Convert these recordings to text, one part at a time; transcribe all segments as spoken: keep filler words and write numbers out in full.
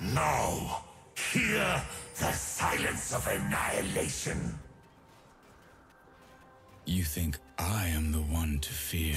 Now, hear the silence of annihilation. You think I am the one to fear?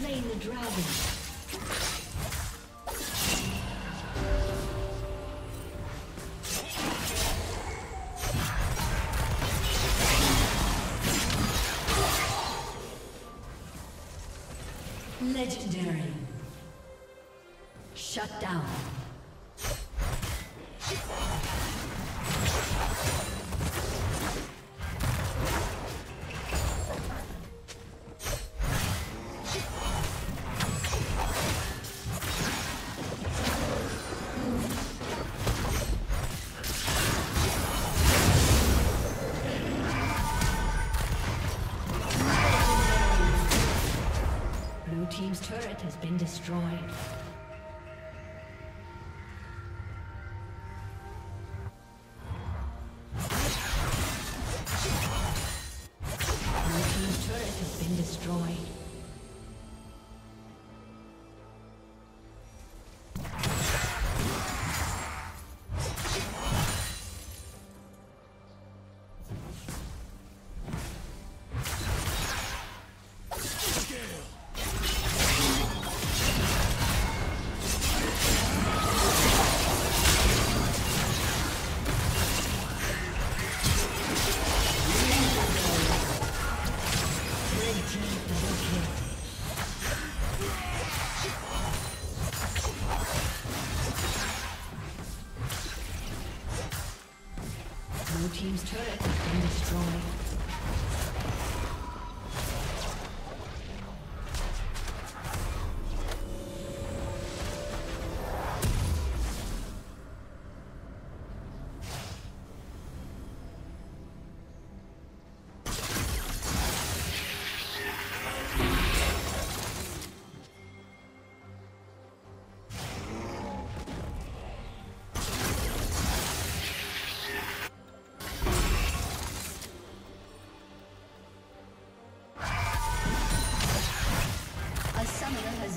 The dragon. Team's turret has been destroyed. Your team's turret has been destroyed. Team's turret has been destroyed.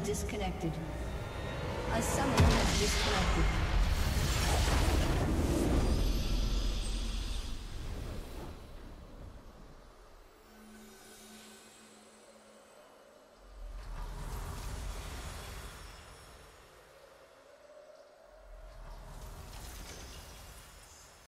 Disconnected. A summoner has disconnected.